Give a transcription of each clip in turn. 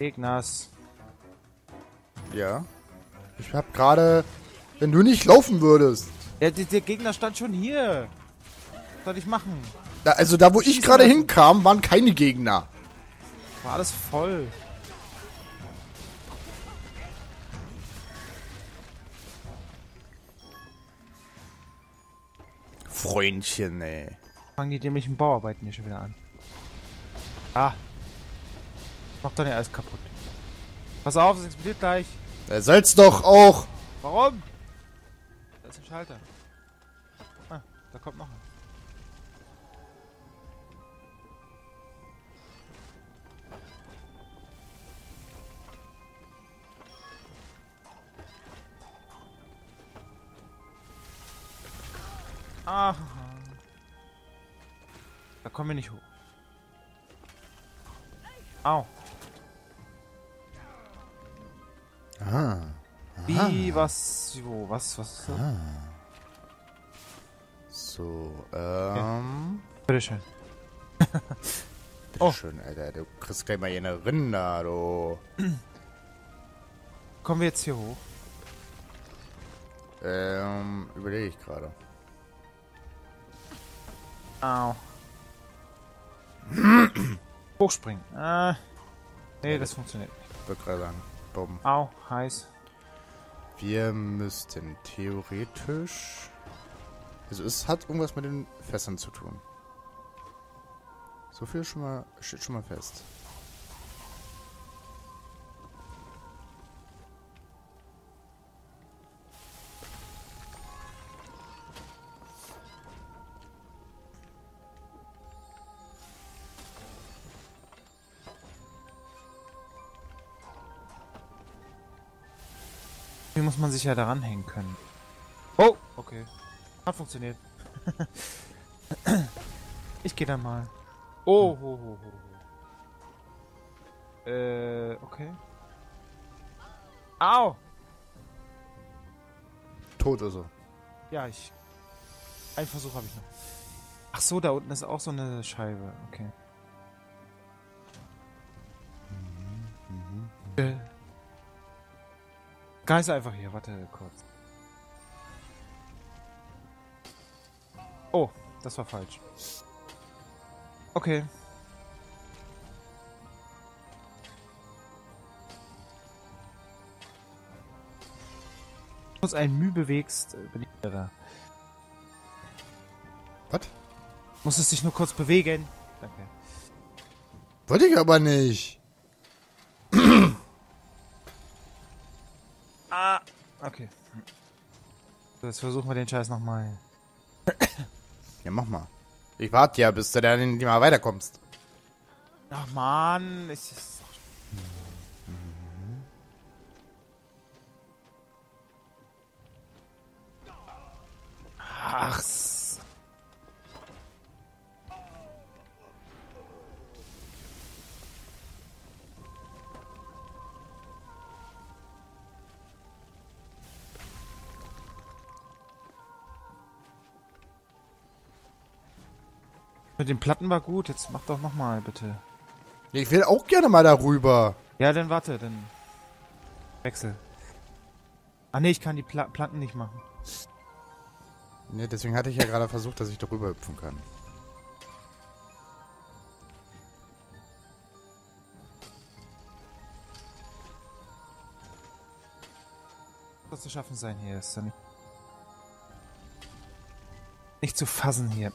Ignaz. Ja. Ich hab gerade... Wenn du nicht laufen würdest. Ja, der Gegner stand schon hier. Was soll ich machen? Da, also da, wo ich gerade hinkam, waren keine Gegner. War alles voll. Freundchen, ey. Fangen die dämlichen Bauarbeiten hier schon wieder an. Ah. Mach doch nicht alles kaputt. Pass auf, es explodiert gleich. Der soll's doch auch. Warum? Da ist ein Schalter. Ah, da kommt noch ein. Aha. Da kommen wir nicht hoch. Au. Ah. Wie, was, wo, was so? Ah. So, okay. Bitteschön. Bitteschön, oh. Alter, du kriegst gleich mal hier eine Rinder, du. Kommen wir jetzt hier hoch? Überlege ich gerade. Au. Hochspringen. Nee, das funktioniert nicht. Würde gerade sagen. Bumm. Au, heiß. Wir müssten theoretisch... Also es hat irgendwas mit den Fässern zu tun. So viel schon mal, steht schon mal fest. Muss man sich ja daran hängen können. Oh, okay. Hat funktioniert. Ich gehe da mal. Oh, ho, ho, ho. Okay. Au! Tot oder so. Ja, ich... Einen Versuch habe ich noch. Ach so, da unten ist auch so eine Scheibe. Okay. Geist einfach hier, warte kurz. Oh, das war falsch. Okay. Wenn du uns ein Müh bewegst, bin ich irre. Was? Musstest dich nur kurz bewegen. Danke. Wollte ich aber nicht. Okay. Jetzt versuchen wir den Scheiß nochmal. Ja, mach mal. Ich warte ja, bis du dann mal weiterkommst. Ach man, ist das... Ach. Mit den Platten war gut, jetzt mach doch nochmal, bitte. Ich will auch gerne mal darüber. Ja, dann warte, dann... Wechsel. Ah ne, ich kann die Platten nicht machen. Ne, deswegen hatte ich ja gerade versucht, dass ich darüber hüpfen kann. Das zu schaffen sein hier, ist dann... Nicht zu fassen hier.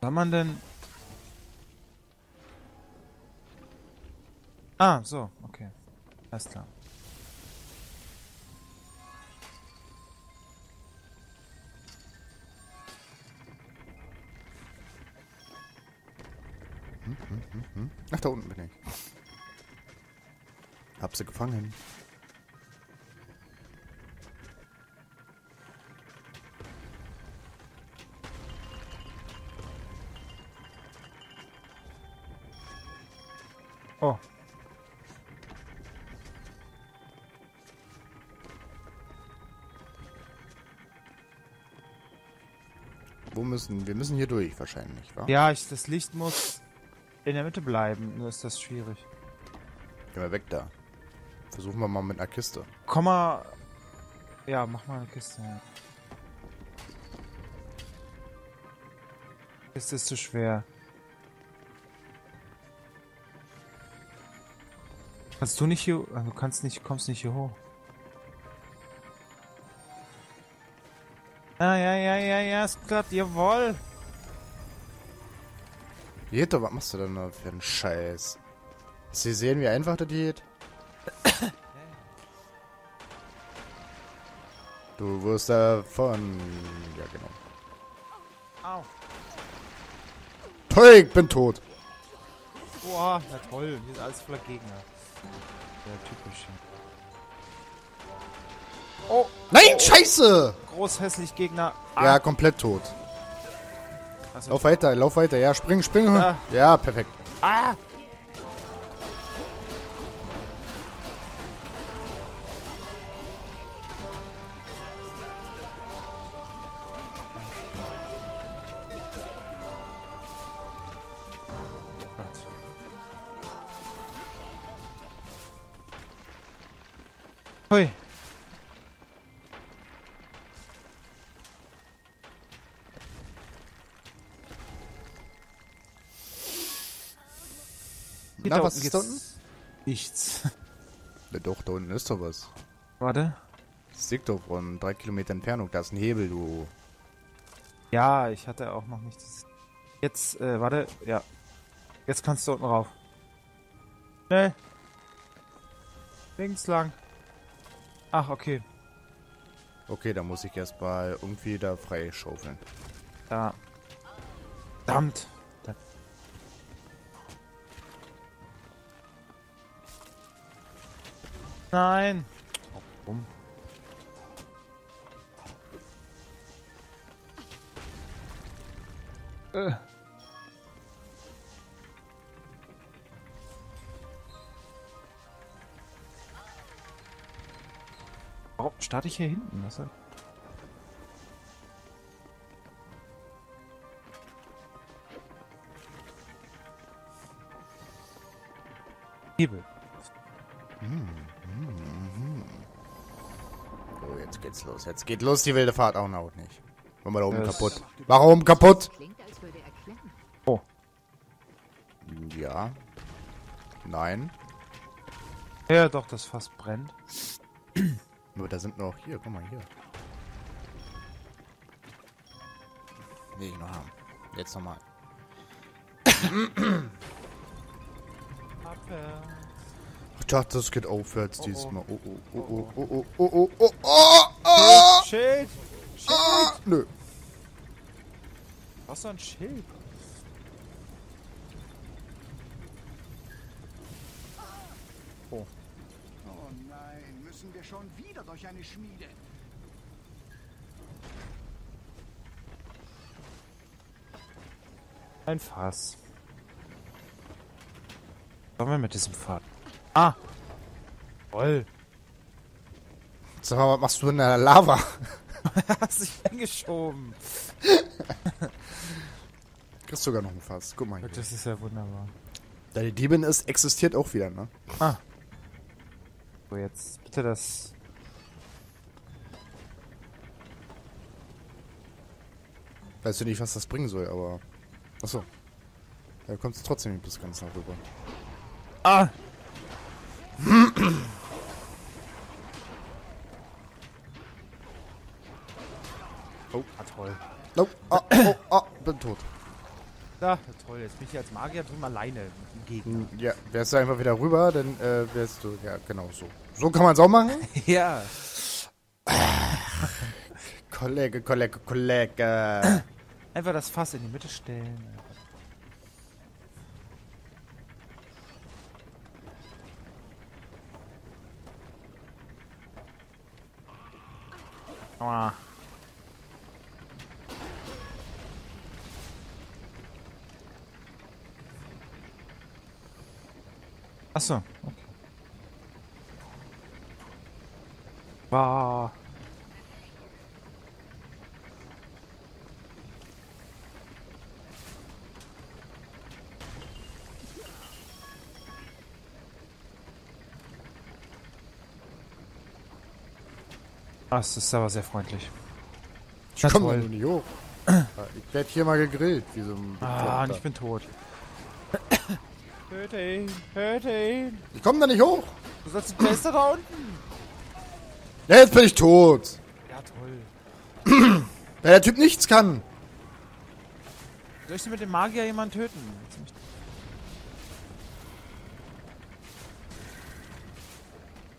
Soll man denn... Ah, so, okay. Alles klar. Ach, da unten bin ich. Hab sie gefangen. Oh. Wir müssen hier durch wahrscheinlich, wa? Ja, das Licht muss in der Mitte bleiben, nur ist das schwierig. Geh mal weg da. Versuchen wir mal mit einer Kiste. Komm mal... Ja, mach mal eine Kiste. Kiste ist zu schwer. Kannst du nicht hier... Du kannst nicht... kommst nicht hier hoch. Ah, ja, ist klappt, jawoll! Jeto, was machst du denn da für einen Scheiß? Sie sehen, wie einfach das geht. Du wirst davon... Ja, genau. Au. Toll, ich bin tot! Boah, na toll, hier ist alles voller Gegner. Ja, typisch. Oh! Nein, oh. Scheiße! Großhässlich Gegner. Ah. Ja, komplett tot. Also, lauf weiter, ja, spring. Ah. Ja, perfekt. Ah! Hui. Na, was ist da unten? Nichts. Ja, doch, da unten ist doch was. Warte. Das liegt doch von 3 Kilometer Entfernung. Da ist ein Hebel, du. Ja, ich hatte auch noch nichts. Jetzt, warte, ja. Jetzt kannst du unten rauf. Schnell. Links lang. Ach, okay. Okay, da muss ich erst mal irgendwie da frei schaufeln. Da. Verdammt. Nein! Oh, bumm. Warum starte ich hier hinten? Was? Hebel. So, jetzt geht's los. Jetzt geht los die wilde Fahrt auch noch nicht. Machen wir da oben kaputt. Mach oben kaputt! Oh. Ja. Nein. Ja, doch, das Fass brennt. Nur da sind noch. Hier, guck mal, hier. Will ich noch haben. Jetzt nochmal. Ich dachte, das geht aufwärts diesmal. Oh. Schild! Schild! Ah, nö. Was für ein Schild? Oh. Oh nein, müssen wir schon wieder durch eine Schmiede? Ein Fass. Kommen wir mit diesem Fass? Ah! Voll! Sag mal, was machst du in der Lava? Hast dich eingeschoben! Kriegst sogar noch ein Fass. Guck mal hier. Das ist ja wunderbar. Da die Diebin ist, existiert auch wieder, ne? Ah! So, jetzt bitte das... Weißt du nicht, was das bringen soll, aber... Achso. Da kommst du trotzdem nicht bis ganz nach rüber. Ah! Oh, toll. Nope. Bin tot. Da, toll. Jetzt bin ich als Magier drüben alleine mit dem Gegner. Ja, wärst du einfach wieder rüber, dann wärst du... Ja, genau so. So kann man es auch machen? Ja. Kollege. Einfach das Fass in die Mitte stellen. Achso, okay. Wow. Ah, es ist aber sehr freundlich. Ich komme nur nicht hoch. Ich werde hier mal gegrillt. Wie so ein und ich bin tot. Töte ihn, töte ihn. Ich komme da nicht hoch. Du sollst den Tester da unten. Ja, jetzt bin ich tot. Ja, toll. Weil der Typ nichts kann. Soll ich denn mit dem Magier jemanden töten?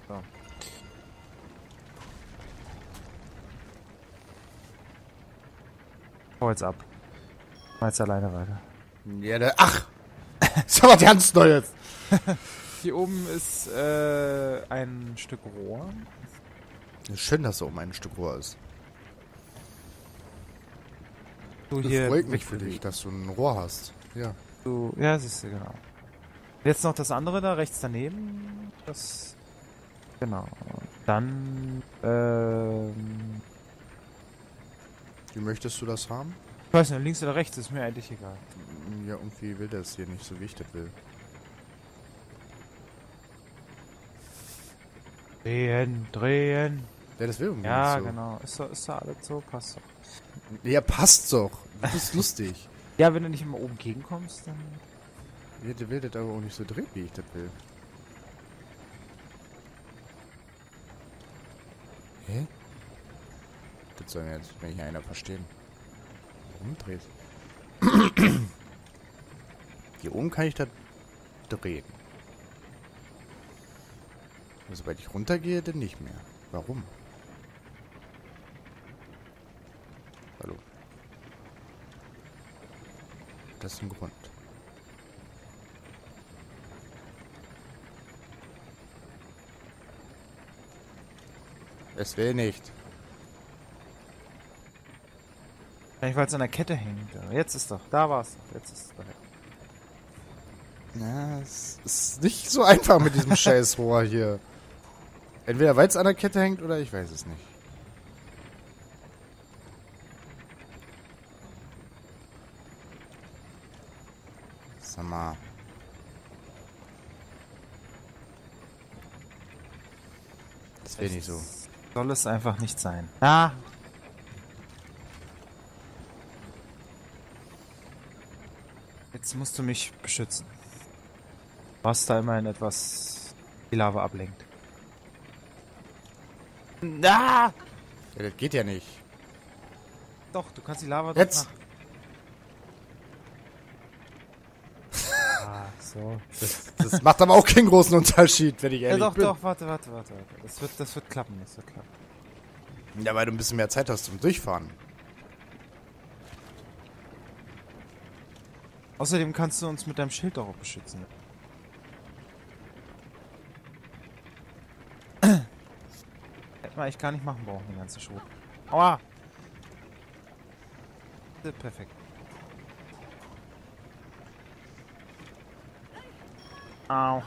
So. Oh, jetzt ab. Mal jetzt alleine weiter. Ja, der... Ach! Das ist aber ganz neu jetzt. Hier oben ist ein Stück Rohr. Ist schön, dass da oben ein Stück Rohr ist. So, das hier freut mich für dich, dass du ein Rohr hast. Ja, so, ja, siehst du, genau. Jetzt noch das andere da rechts daneben. Das. Genau. Dann. Wie möchtest du das haben? Ich weiß nicht, links oder rechts ist mir eigentlich egal. Ja, irgendwie will das hier nicht so, wie ich das will. Drehen, drehen. Ja, das will irgendwie nicht so. Ja, genau. Ist da alles so? Passt doch. Ja, passt doch. Das ist lustig. Ja, wenn du nicht immer oben gegenkommst, dann... Ja, der will das aber auch nicht so drehen, wie ich das will. Hä? Das soll mir jetzt, wenn ich einer verstehen. Warum dreht? Hier oben kann ich das drehen. Sobald ich runtergehe, dann nicht mehr. Warum? Hallo. Das ist ein Grund. Es will nicht. Vielleicht weil es an der Kette hängt. Jetzt ist doch. Da war's. Jetzt ist es doch. Na, es ist nicht so einfach mit diesem scheiß Rohr hier. Entweder weil es an der Kette hängt oder ich weiß es nicht. Sag mal. Das will nicht so. Soll es einfach nicht sein. Ah! Jetzt musst du mich beschützen. Was da immerhin etwas die Lava ablenkt. Na! Ah! Ja, das geht ja nicht. Doch, du kannst die Lava... Jetzt! Ah, so. Das macht aber auch keinen großen Unterschied, wenn ich ehrlich bin. Ja, doch, warte. Das wird klappen, Ja, weil du ein bisschen mehr Zeit hast zum Durchfahren. Außerdem kannst du uns mit deinem Schild auch beschützen. Ich kann nicht machen brauchen, die ganze Schuhe. Aua! Perfekt. Au.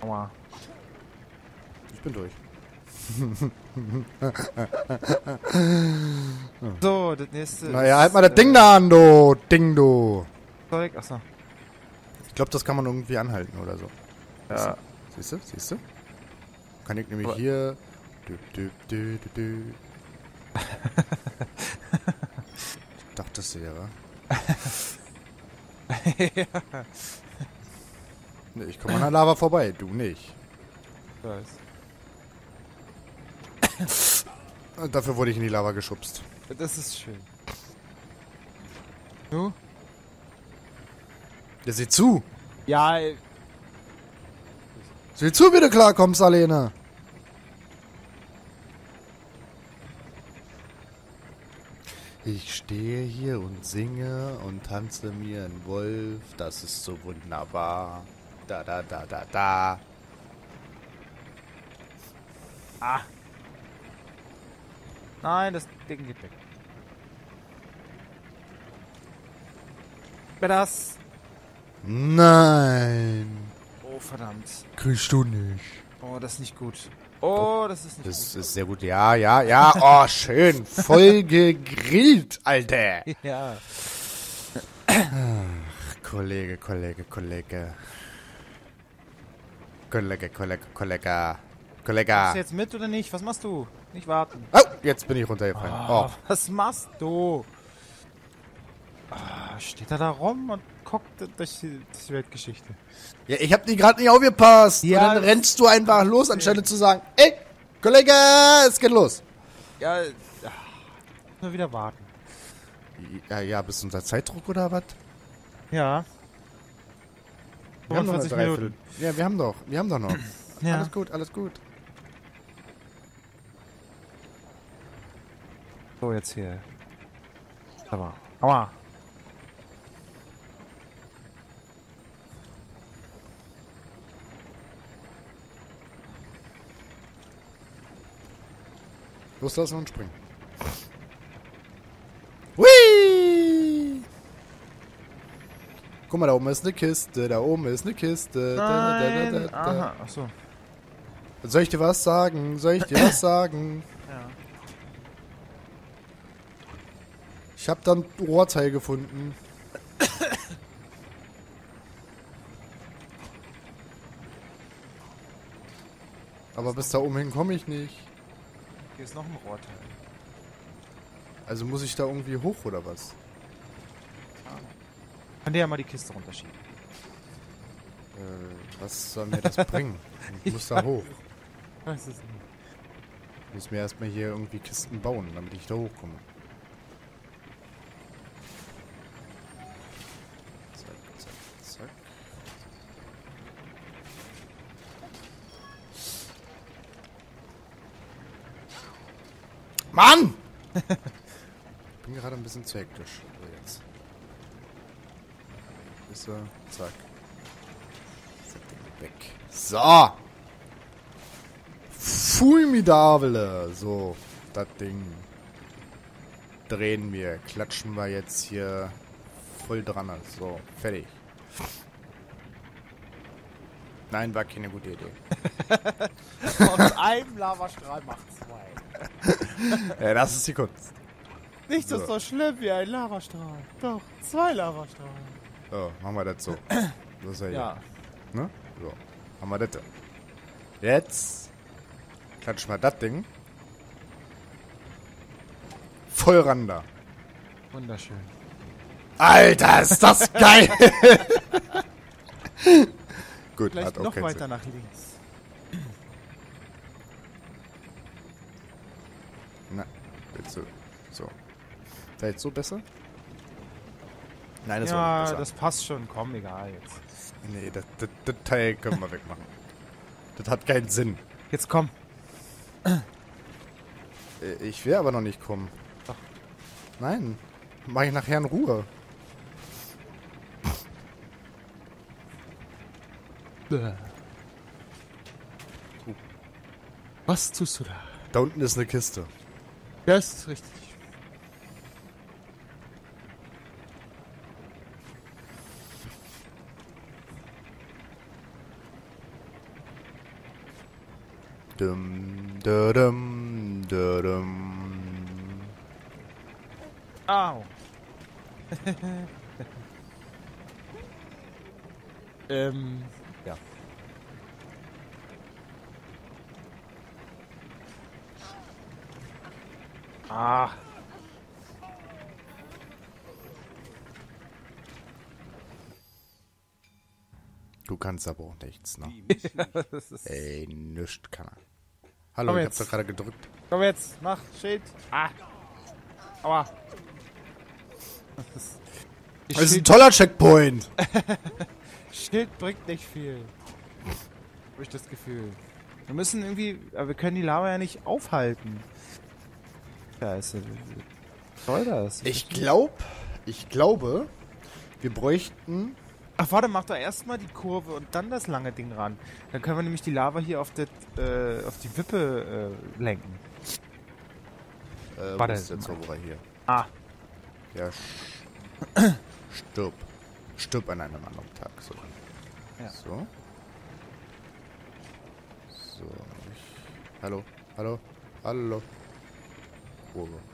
Aua. Ich bin durch. So, das nächste. Naja, halt mal das Ding da an, du! Ding, du! Achso. Ich glaube, das kann man irgendwie anhalten oder so. Ja. Siehst du? Siehst du? Kann ich nämlich hier. Ich dachte, das wäre. Ja. Nee, ich komme an der Lava vorbei, du nicht. Ich weiß. Dafür wurde ich in die Lava geschubst. Das ist schön. Du? Der sieht zu. Ja. Sieh zu, wie du klarkommst, Alena. Ich stehe hier und singe und tanze mir einen Wolf. Das ist so wunderbar. Da, da, da, da, da. Ah. Nein, das Ding geht weg. Wer das? Nein. Oh, verdammt. Kriegst du nicht. Oh, das ist nicht gut. Oh, das ist nicht gut. Das ist sehr gut. Ja, ja, ja. Oh, schön. Voll gegrillt, Alter. Ja. Ach, Kollege. Kommst du jetzt mit oder nicht? Was machst du? Nicht warten. Oh, jetzt bin ich runtergefallen. Oh, oh. Was machst du? Ah, steht er da rum und guckt durch die Weltgeschichte. Ja, ich hab die gerade nicht aufgepasst. Ja, und dann rennst du einfach los, anstelle zu sagen, ey, Kollege, es geht los. Ja, nur wieder warten. Ja, ja, bist du unter Zeitdruck oder was? Ja. 45 Minuten. Ja, wir haben doch noch. Ja. Alles gut, alles gut. So, jetzt hier. Aber, aua. Loslassen und springen. Hui! Guck mal, da oben ist eine Kiste, da oben ist eine Kiste. Nein. Da. Aha, ach so. Soll ich dir was sagen? Ja. Ich hab dann ein Rohrteil gefunden. Aber bis da oben hin komme ich nicht. Hier ist noch ein Rohrteil. Also muss ich da irgendwie hoch oder was? Ich kann dir ja mal die Kiste runterschieben. Was soll mir das bringen? Ich muss da hoch. Weiß es nicht. Ich muss mir erstmal hier irgendwie Kisten bauen, damit ich da hochkomme. Mann! Ich bin gerade ein bisschen zu hektisch. Also jetzt. Ist er? Zack. Weg. So! Fulmidable! So, das Ding. Drehen wir. Klatschen wir jetzt hier voll dran. So, fertig. Nein, war keine gute Idee. Aus einem Lavastrahl macht zwei. Ja, das ist die Kunst. Nichts ist so schlimm wie ein Lavastrahl. Doch, zwei Lavastrahlen. So, machen wir das so. Das ist ja, ja. Hier. Ne? So, machen wir das da. Jetzt klatschen wir das Ding. Voll ran da. Wunderschön. Alter, ist das geil! Gut, vielleicht hat auch noch weiter Sinn. Nach links. Na, jetzt so. So. Ist das jetzt so besser? Nein, das war besser. Ja, das passt schon. Komm, egal jetzt. Nee, das Teil können wir wegmachen. Das hat keinen Sinn. Jetzt komm. Ich will aber noch nicht kommen. Doch. Nein. Mach ich nachher in Ruhe. Was tust du da? Da unten ist eine Kiste. Das ist richtig. Dum, da, dum, da, dum. Au. Ja. Ah. Du kannst aber auch nichts, ne? Ja, ey, nichts kann er. Hallo, ich hab's doch gerade gedrückt. Komm jetzt, mach, Schild. Ah. Aua. Das ist ein toller Checkpoint. Schild bringt nicht viel. Hab ich das Gefühl. Wir müssen irgendwie, aber wir können die Lava ja nicht aufhalten. Das? Ich glaube, wir bräuchten... Ach, warte, mach doch erstmal die Kurve und dann das lange Ding ran. Dann können wir nämlich die Lava hier auf die Wippe lenken. Warte, ist der Zauberer hier? Ah. Ja, stirb. Stirb an einem anderen Tag. So. Ja. So. So. Hallo. Hallo. Hallo. Kurve.